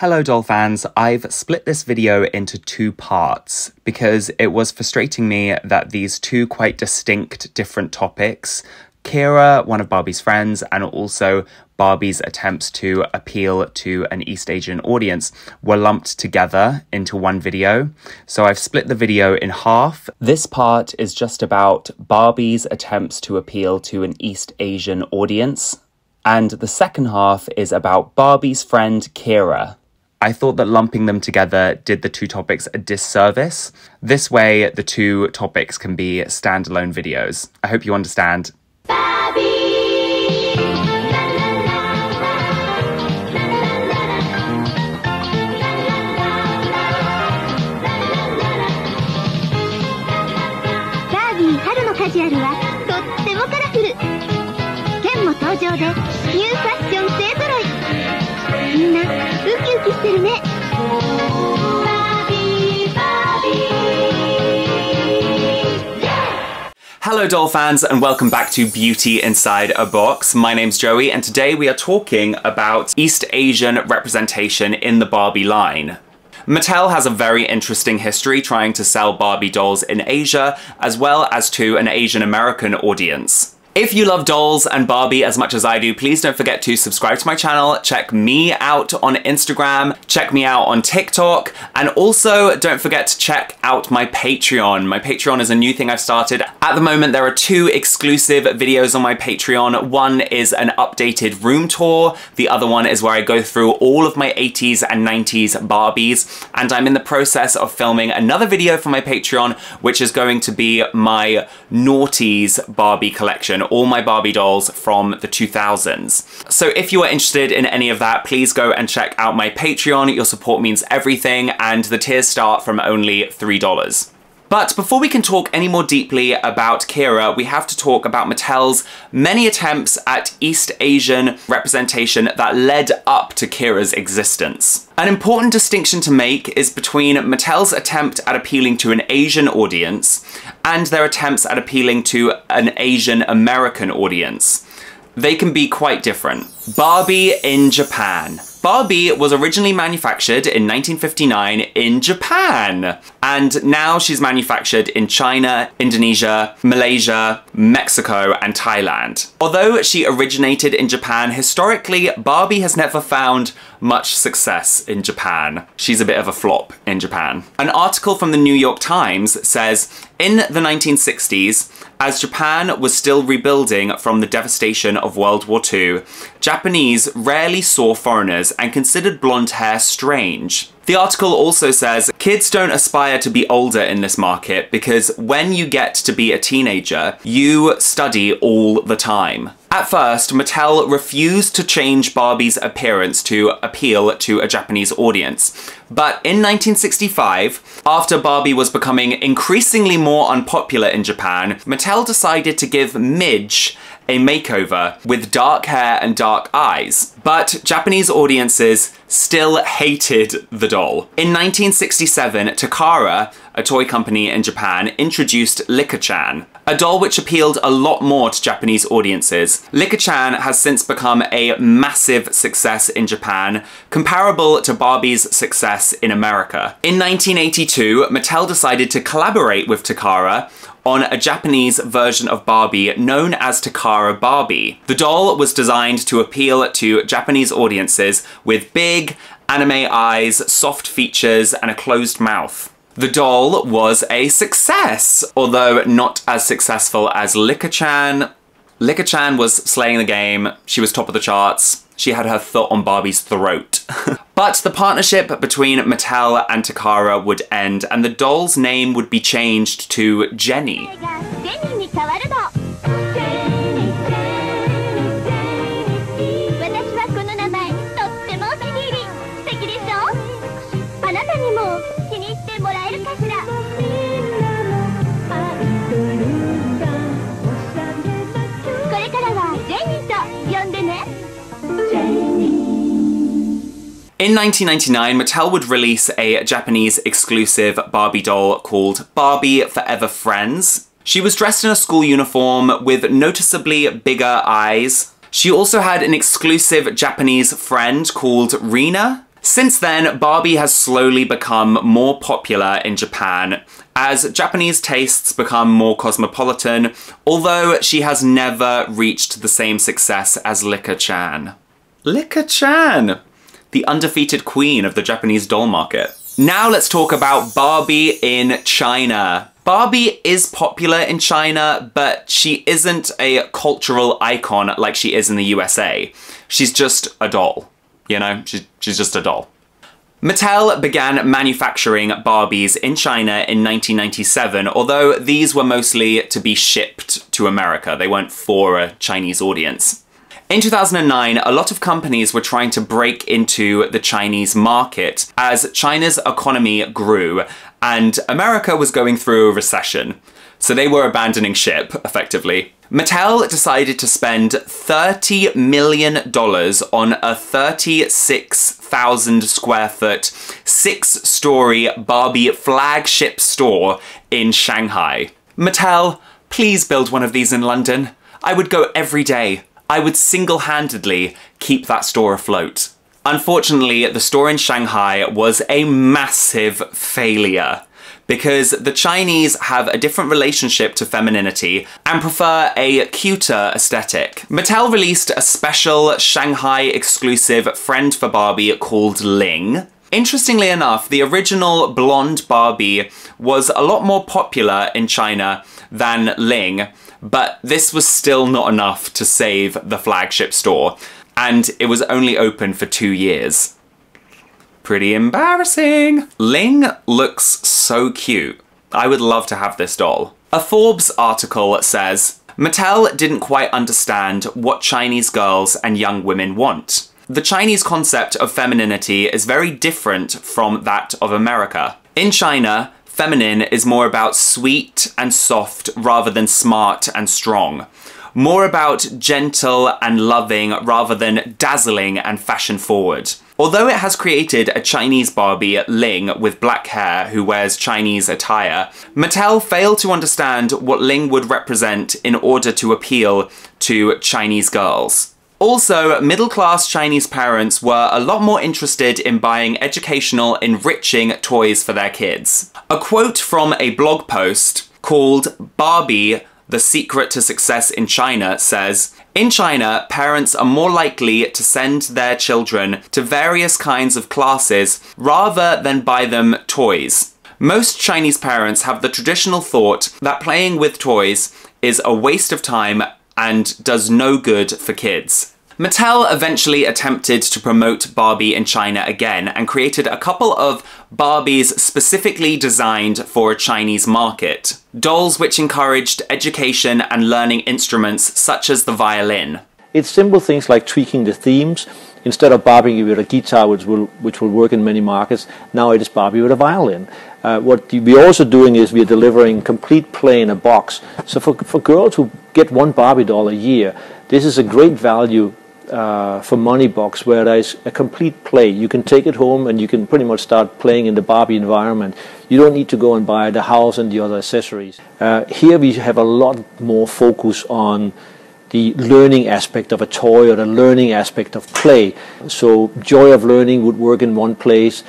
Hello doll fans, I've split this video into two parts because it was frustrating me that these two quite distinct different topics, Kira, one of Barbie's friends, and also Barbie's attempts to appeal to an East Asian audience, were lumped together into one video. So I've split the video in half. This part is just about Barbie's attempts to appeal to an East Asian audience, and the second half is about Barbie's friend Kira. I thought that lumping them together did the two topics a disservice. This way, the two topics can be standalone videos. I hope you understand. Hello doll fans and welcome back to Beauty Inside a Box. My name's Joey and today we are talking about East Asian representation in the Barbie line. Mattel has a very interesting history trying to sell Barbie dolls in Asia as well as to an Asian American audience. If you love dolls and Barbie as much as I do, please don't forget to subscribe to my channel, check me out on Instagram, check me out on TikTok, and also don't forget to check out my Patreon. My Patreon is a new thing I've started. At the moment, there are two exclusive videos on my Patreon. One is an updated room tour. The other one is where I go through all of my 80s and 90s Barbies, and I'm in the process of filming another video for my Patreon, which is going to be my noughties Barbie collection. All my Barbie dolls from the 2000s. So if you are interested in any of that, please go and check out my Patreon. Your support means everything, and the tiers start from only $3. But before we can talk any more deeply about Kira, we have to talk about Mattel's many attempts at East Asian representation that led up to Kira's existence. An important distinction to make is between Mattel's attempt at appealing to an Asian audience and their attempts at appealing to an Asian American audience. They can be quite different. Barbie in Japan. Barbie was originally manufactured in 1959 in Japan, and now she's manufactured in China, Indonesia, Malaysia, Mexico, and Thailand. Although she originated in Japan, historically, Barbie has never found much success in Japan. She's a bit of a flop in Japan. An article from the New York Times says, in the 1960s, as Japan was still rebuilding from the devastation of World War II, Japanese rarely saw foreigners and considered blonde hair strange. The article also says, kids don't aspire to be older in this market because when you get to be a teenager, you study all the time. At first, Mattel refused to change Barbie's appearance to appeal to a Japanese audience. But in 1965, after Barbie was becoming increasingly more unpopular in Japan, Mattel decided to give Midge a makeover with dark hair and dark eyes. But Japanese audiences still hated the doll. In 1967, Takara, a toy company in Japan, introduced Licca-chan, a doll which appealed a lot more to Japanese audiences. Licca-chan has since become a massive success in Japan, comparable to Barbie's success in America. In 1982, Mattel decided to collaborate with Takara on a Japanese version of Barbie known as Takara Barbie. The doll was designed to appeal to Japanese audiences with big anime eyes, soft features, and a closed mouth. The doll was a success, although not as successful as Licca-chan. Licca-chan was slaying the game. She was top of the charts. She had her foot on Barbie's throat. But the partnership between Mattel and Takara would end, and the doll's name would be changed to Jenny. In 1999, Mattel would release a Japanese exclusive Barbie doll called Barbie Forever Friends. She was dressed in a school uniform with noticeably bigger eyes. She also had an exclusive Japanese friend called Rina, Since then, Barbie has slowly become more popular in Japan as Japanese tastes become more cosmopolitan, although she has never reached the same success as Licca-chan. Licca-chan, the undefeated queen of the Japanese doll market. Now let's talk about Barbie in China. Barbie is popular in China, but she isn't a cultural icon like she is in the USA. She's just a doll, you know? She's just a doll. Mattel began manufacturing Barbies in China in 1997, although these were mostly to be shipped to America. They weren't for a Chinese audience. In 2009, a lot of companies were trying to break into the Chinese market as China's economy grew and America was going through a recession. So they were abandoning ship, effectively. Mattel decided to spend $30 million on a 36,000 square foot, 6-story Barbie flagship store in Shanghai. Mattel, please build one of these in London. I would go every day. I would single-handedly keep that store afloat. Unfortunately, the store in Shanghai was a massive failure because the Chinese have a different relationship to femininity and prefer a cuter aesthetic. Mattel released a special Shanghai exclusive friend for Barbie called Ling. Interestingly enough, the original blonde Barbie was a lot more popular in China than Ling, but this was still not enough to save the flagship store, and it was only open for 2 years. Pretty embarrassing. Ling looks so cute. I would love to have this doll. A Forbes article says, Mattel didn't quite understand what Chinese girls and young women want. The Chinese concept of femininity is very different from that of America. In China, feminine is more about sweet and soft rather than smart and strong. More about gentle and loving rather than dazzling and fashion forward. Although it has created a Chinese Barbie, Ling, with black hair who wears Chinese attire, Mattel failed to understand what Ling would represent in order to appeal to Chinese girls. Also, middle-class Chinese parents were a lot more interested in buying educational, enriching toys for their kids. A quote from a blog post called Barbie, The Secret to Success in China says, in China, parents are more likely to send their children to various kinds of classes rather than buy them toys. Most Chinese parents have the traditional thought that playing with toys is a waste of time and does no good for kids. Mattel eventually attempted to promote Barbie in China again and created a couple of Barbies specifically designed for a Chinese market. Dolls which encouraged education and learning instruments such as the violin. It's simple things like tweaking the themes. Instead of Barbie with a guitar, which will work in many markets, now it is Barbie with a violin. What we're also doing is we're delivering complete play in a box. So for girls who get one Barbie doll a year, this is a great value for money box where there is a complete play. You can take it home and you can pretty much start playing in the Barbie environment. You don't need to go and buy the house and the other accessories. Here we have a lot more focus on the learning aspect of a toy or the learning aspect of play. So joy of learning would work in one place.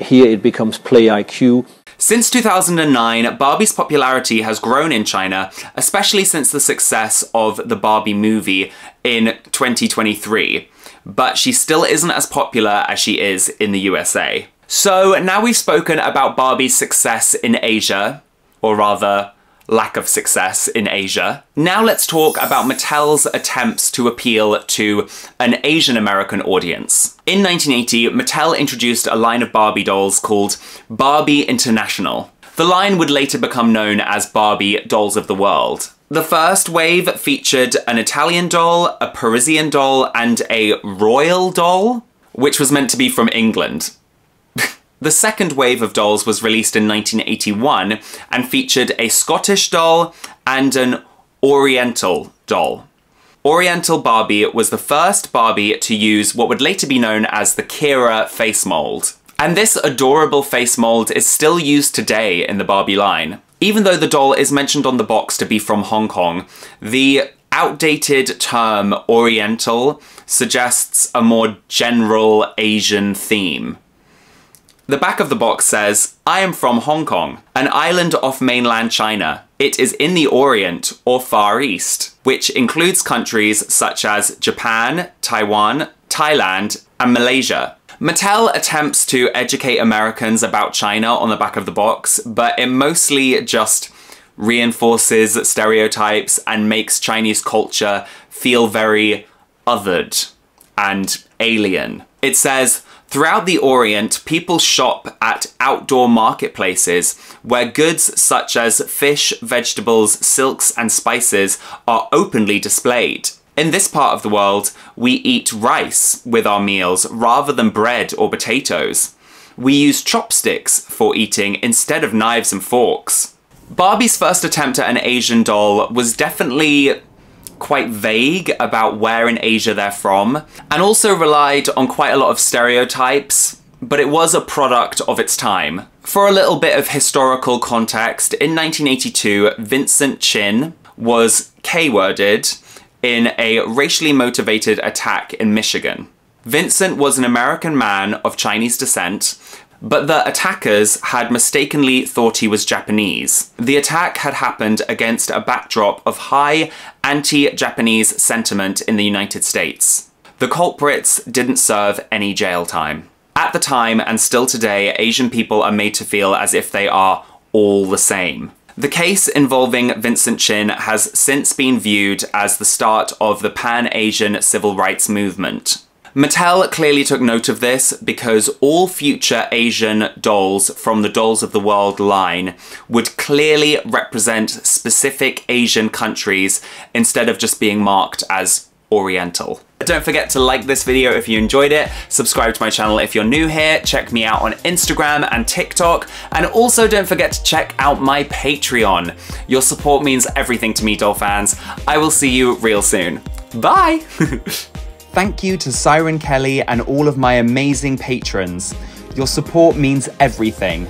Here it becomes Play IQ. Since 2009, Barbie's popularity has grown in China, especially since the success of the Barbie movie in 2023. But she still isn't as popular as she is in the USA. So now we've spoken about Barbie's success in Asia, or rather, lack of success in Asia. Now let's talk about Mattel's attempts to appeal to an Asian American audience. In 1980, Mattel introduced a line of Barbie dolls called Barbie International. The line would later become known as Barbie Dolls of the World. The first wave featured an Italian doll, a Parisian doll, and a royal doll, which was meant to be from England. The second wave of dolls was released in 1981 and featured a Scottish doll and an Oriental doll. Oriental Barbie was the first Barbie to use what would later be known as the Kira face mold. And this adorable face mold is still used today in the Barbie line. Even though the doll is mentioned on the box to be from Hong Kong, the outdated term Oriental suggests a more general Asian theme. The back of the box says, "I am from Hong Kong, an island off mainland China. It is in the Orient, or Far East, which includes countries such as Japan, Taiwan, Thailand, and Malaysia." Mattel attempts to educate Americans about China on the back of the box, but it mostly just reinforces stereotypes and makes Chinese culture feel very othered and alien. It says, "Throughout the Orient, people shop at outdoor marketplaces where goods such as fish, vegetables, silks, and spices are openly displayed. In this part of the world, we eat rice with our meals rather than bread or potatoes. We use chopsticks for eating instead of knives and forks." Barbie's first attempt at an Asian doll was definitely quite vague about where in Asia they're from, and also relied on quite a lot of stereotypes, but it was a product of its time. For a little bit of historical context, in 1982, Vincent Chin was K-worded in a racially motivated attack in Michigan. Vincent was an American man of Chinese descent, but the attackers had mistakenly thought he was Japanese. The attack had happened against a backdrop of high anti-Japanese sentiment in the United States. The culprits didn't serve any jail time. At the time, and still today, Asian people are made to feel as if they are all the same. The case involving Vincent Chin has since been viewed as the start of the Pan-Asian civil rights movement. Mattel clearly took note of this because all future Asian dolls from the Dolls of the World line would clearly represent specific Asian countries instead of just being marked as Oriental. Don't forget to like this video if you enjoyed it, subscribe to my channel if you're new here, check me out on Instagram and TikTok, and also don't forget to check out my Patreon. Your support means everything to me, doll fans. I will see you real soon. Bye! Thank you to Siren Kelly and all of my amazing patrons. Your support means everything.